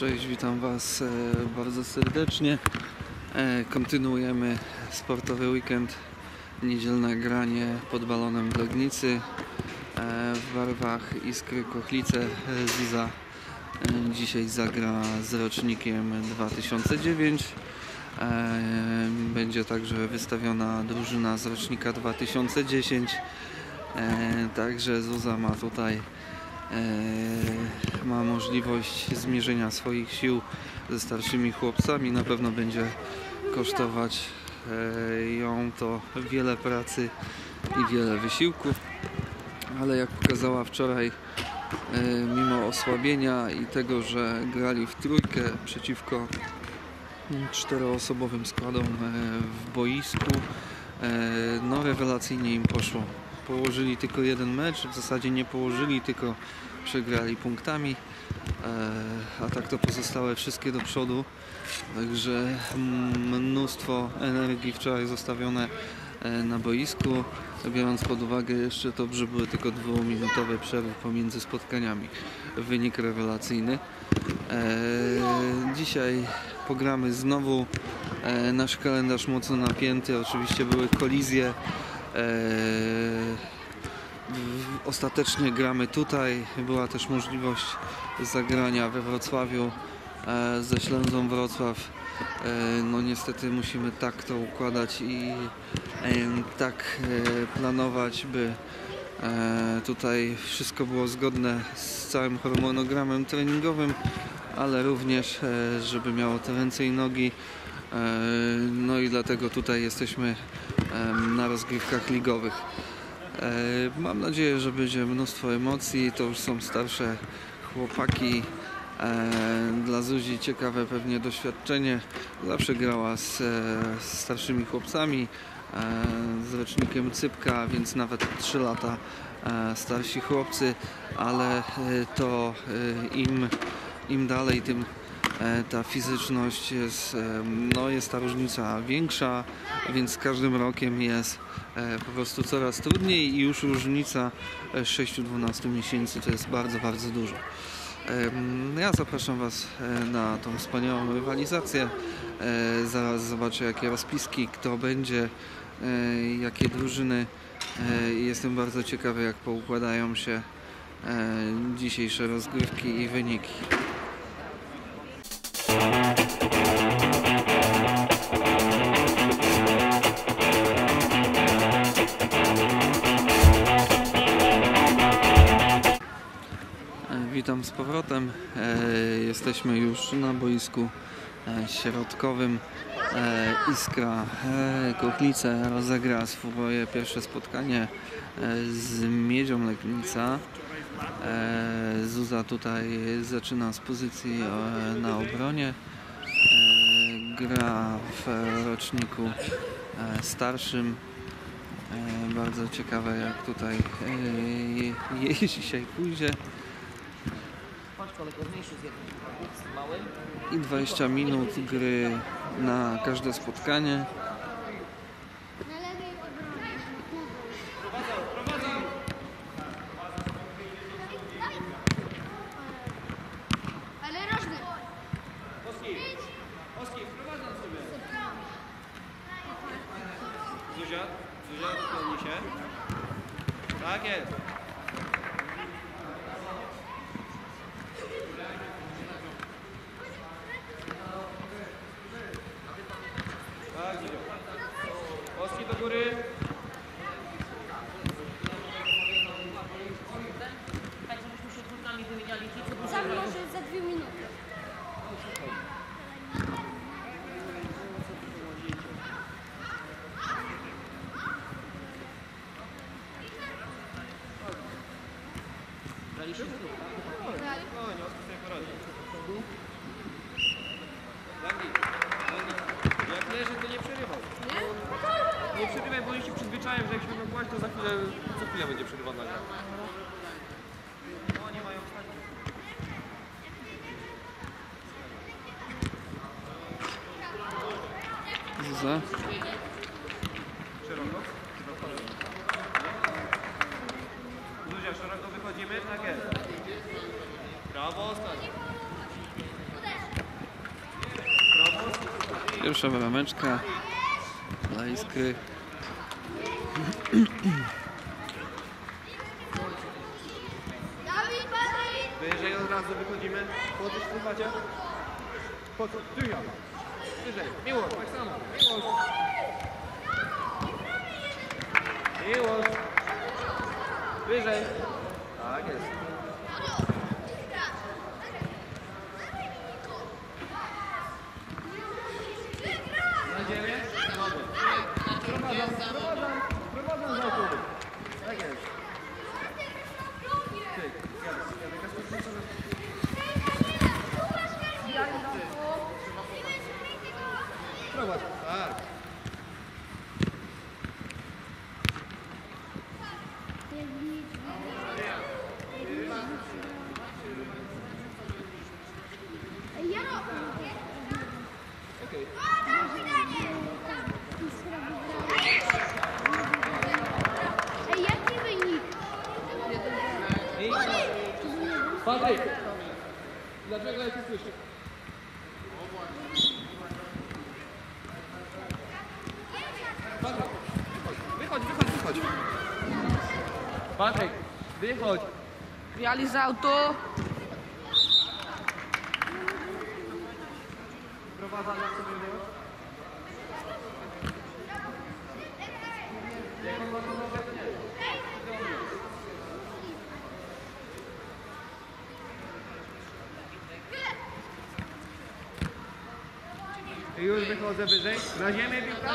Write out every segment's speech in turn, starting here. Cześć, witam Was bardzo serdecznie. Kontynuujemy sportowy weekend, niedzielne granie pod balonem w Legnicy w barwach Iskry Kochlice. Zuzia dzisiaj zagra z rocznikiem 2009. Będzie także wystawiona drużyna z rocznika 2010. Także Zuzia ma tutaj ma możliwość zmierzenia swoich sił ze starszymi chłopcami. Na pewno będzie kosztować ją to wiele pracy i wiele wysiłku, ale jak pokazała wczoraj, mimo osłabienia i tego, że grali w trójkę przeciwko czteroosobowym składom w boisku, no rewelacyjnie im poszło. Położyli tylko jeden mecz, w zasadzie nie położyli, tylko przegrali punktami, a tak to pozostałe wszystkie do przodu. Także mnóstwo energii wczoraj zostawione na boisku, biorąc pod uwagę jeszcze to, że były tylko dwuminutowe przerwy pomiędzy spotkaniami. Wynik rewelacyjny. Dzisiaj pogramy znowu. Nasz kalendarz mocno napięty, oczywiście były kolizje. Ostatecznie gramy tutaj. Była też możliwość zagrania we Wrocławiu ze Śląskiem Wrocław. No niestety musimy tak to układać i tak planować, by tutaj wszystko było zgodne z całym harmonogramem treningowym, ale również żeby miało te ręce i nogi. No i dlatego tutaj jesteśmy na rozgrywkach ligowych. Mam nadzieję, że będzie mnóstwo emocji. To już są starsze chłopaki. Dla Zuzi ciekawe pewnie doświadczenie. Zawsze grała z starszymi chłopcami, z rocznikiem Cypka, więc nawet 3 lata starsi chłopcy, ale to im dalej, tym ta fizyczność jest, no jest ta różnica większa, więc z każdym rokiem jest po prostu coraz trudniej i już różnica 6-12 miesięcy to jest bardzo, bardzo dużo. Ja zapraszam Was na tą wspaniałą rywalizację. Zaraz zobaczę, jakie rozpiski, kto będzie, jakie drużyny. Jestem bardzo ciekawy, jak poukładają się dzisiejsze rozgrywki i wyniki. Witam z powrotem. Jesteśmy już na boisku środkowym. Iskra Kochlice rozegra swoje pierwsze spotkanie z Miedzią Legnica. Zuzia tutaj zaczyna z pozycji na obronie. Gra w roczniku starszym. Bardzo ciekawe, jak tutaj jej dzisiaj pójdzie. I 20 minut gry na każde spotkanie. Szeroko wychodzimy, tak jest. Brawo, stać. Pierwsza brameczka dla Iskry. Wyżej od razu wychodzimy. Chłodzisz, słuchacie? Po co? Tu ja. Wyżej. Miłość, tak samo. Miłość. Miłość. Wyżej. Tak jest. Patryk! Dlaczego ja cię słyszę? Patryk! Wychodź, wychodź, wychodź! Patryk! Wychodź! Realizował to! Prowadzamy sobie było? Już wychodzę wyżej. Na ziemię piłka.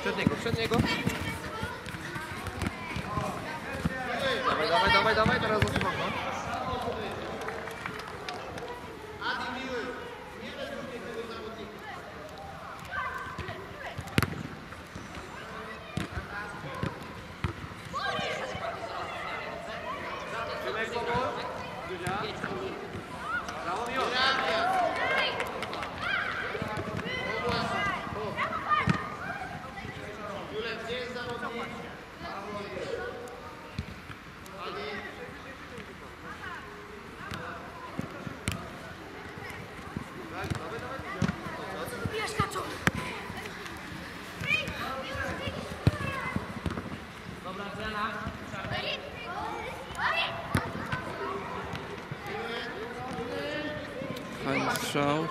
Przed niego, przed niego. Dawaj, dawaj, dawaj, dawaj. Teraz osuwam. Fajny strzał.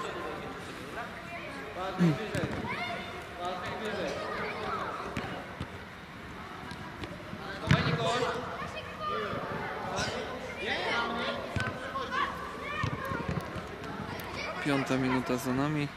Piąta minuta za nami.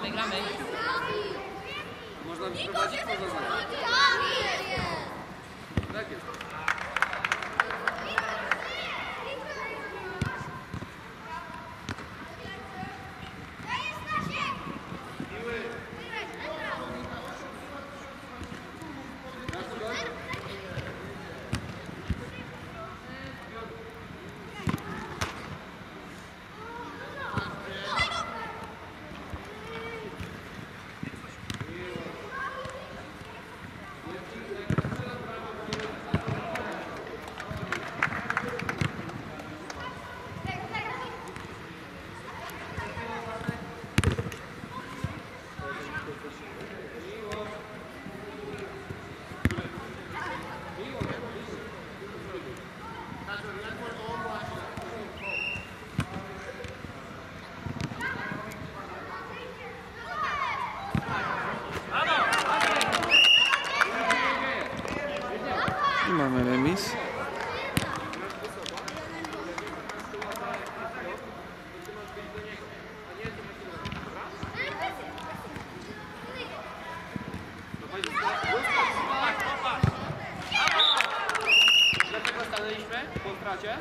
Gramy, gramy. Można wyprowadzić poza zamiar. Tak jest. Mamy remis. Dlaczego stanęliśmy? razie.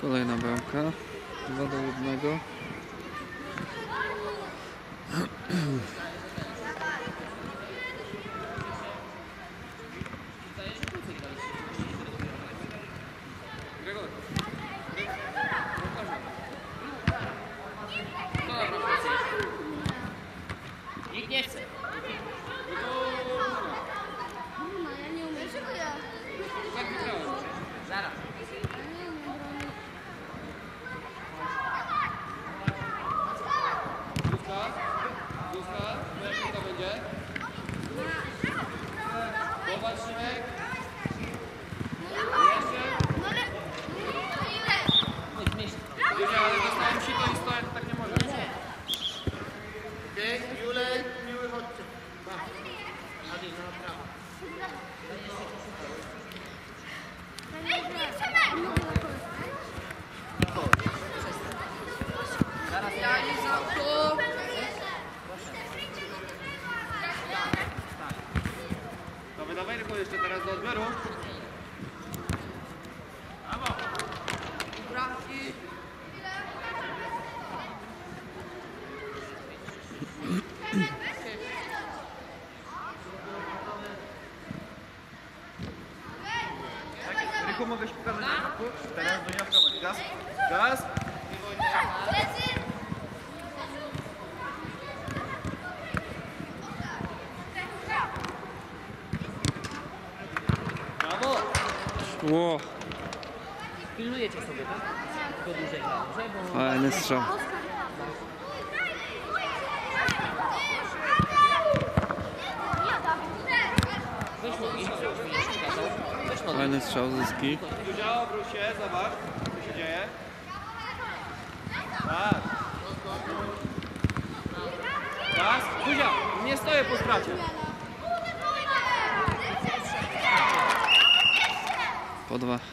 Kolejna bramka, 2-1. Wow. Pilnujecie sobie, tak? To dłużej bo... Fajny strzał. Fajny strzał zyski. Zuzia, obróć się, zobacz, co się dzieje. Tak. Tak, Zuzia, nie stoję po stracie. Po dwa. Mamy.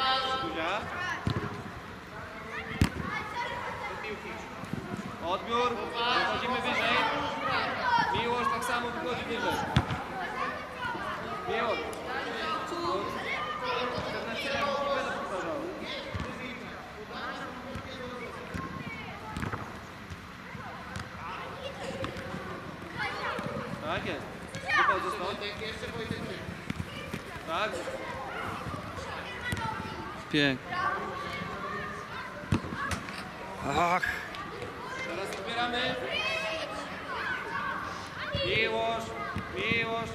Zuzia. Odbiór. Wychodzimy wyżej. Miłość tak samo wychodzi wyżej. Miłość. Tak jest. Wychodzę stąd. Tak. Pięknie. Ach. Teraz zbieramy. Miłość, miłość.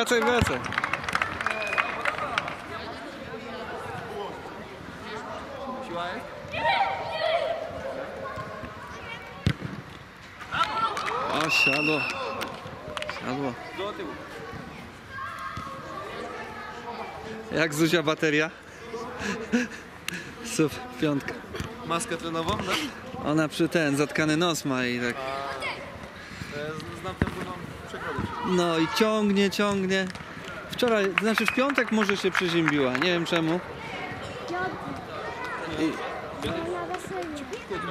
Wracaj, wracaj. Siła jest? O, siadło. Siadło. Jak Zuzia bateria? Super, piątka. Maskę trenową, tak? Ona przy ten, zatkany nos ma i tak. Znam tę płyną przekrodę. No i ciągnie, ciągnie. Wczoraj, znaczy w piątek może się przeziębiła, nie wiem czemu. I,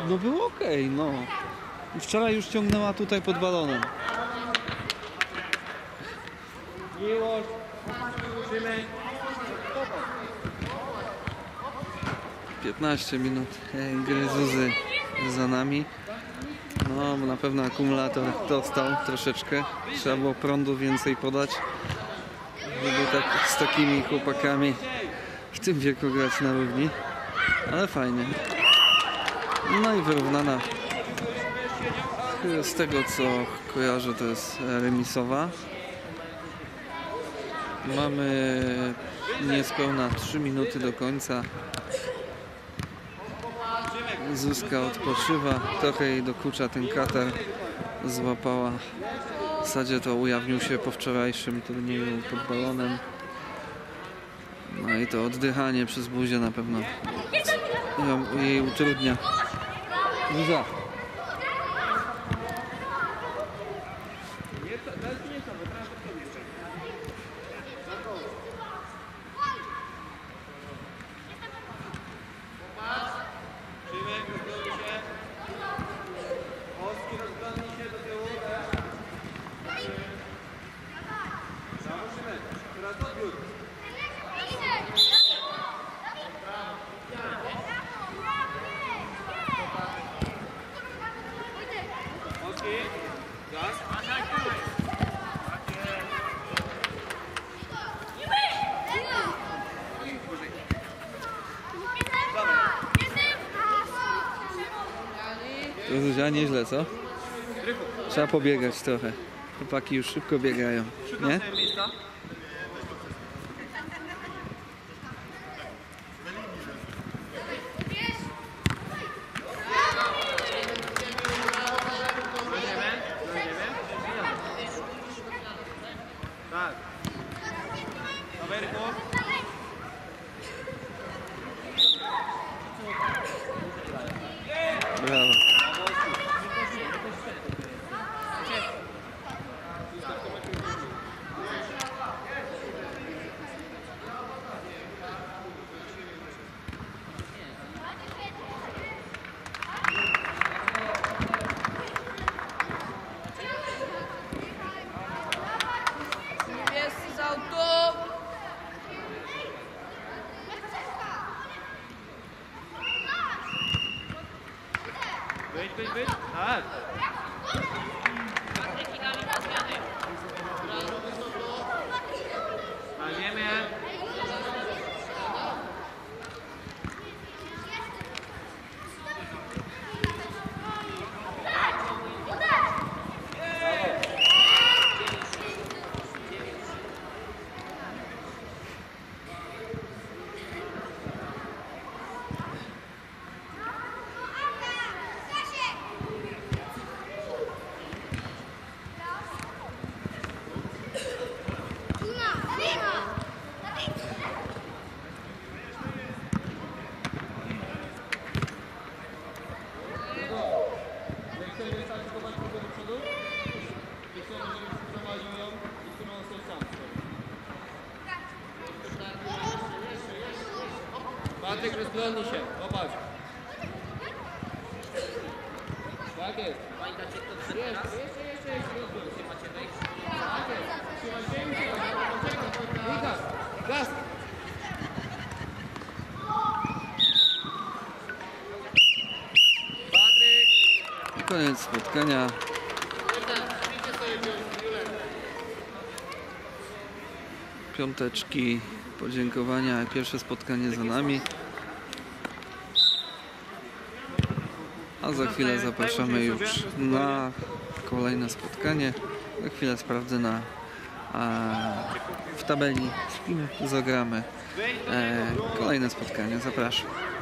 no było okej, no. I wczoraj już ciągnęła tutaj pod balonem. Miłość, trzymaj. 15 minut gry Zuzy za nami. No, bo na pewno akumulator dostał troszeczkę. Trzeba było prądu więcej podać, żeby tak z takimi chłopakami w tym wieku grać na równi. Ale fajnie. No i wyrównana Z tego co kojarzę, to jest remisowa. Mamy niespełna 3 minuty do końca. Zuzka odpoczywa, trochę jej dokucza ten katar, złapała. W zasadzie to ujawnił się po wczorajszym turnieju pod balonem. No i to oddychanie przez buzię na pewno jej utrudnia. Zuzia. Zuzia, nieźle, co? Trzeba pobiegać trochę. Chłopaki już szybko biegają, nie? Rozglądnij się, popatrz. Tak jest. Jeszcze, rozglądnij się. Macie wejść? Tak jest. Trzymaj się, gaz. Patryk! Koniec spotkania. Piąteczki, podziękowania. Pierwsze spotkanie za nami. A za chwilę zapraszamy już na kolejne spotkanie. Za chwilę sprawdzę w tabeli, z kim zagramy kolejne spotkanie. Zapraszam.